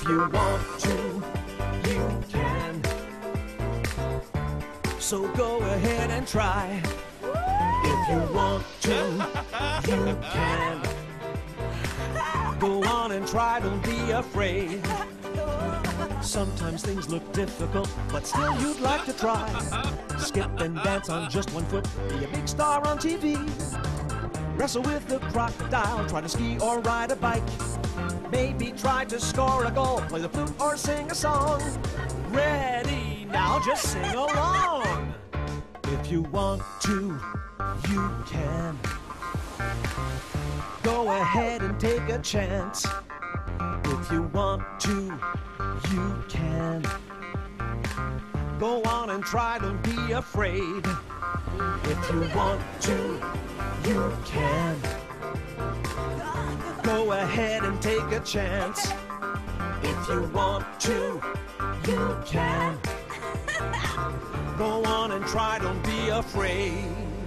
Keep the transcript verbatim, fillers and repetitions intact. If you want to, you can. So go ahead and try. If you want to, you can. Go on and try, don't be afraid. Sometimes things look difficult, but still you'd like to try. Skip and dance on just one foot, be a big star on T V. Wrestle with a crocodile, try to ski or ride a bike. Maybe try to score a goal, play the flute or sing a song. Ready now, just sing along. If you want to, you can. Go ahead and take a chance. If you want to, you can. Go on and try, don't be afraid. If you want to, you can. Go ahead and take a chance. If you want to, you can. Go on and try, don't be afraid.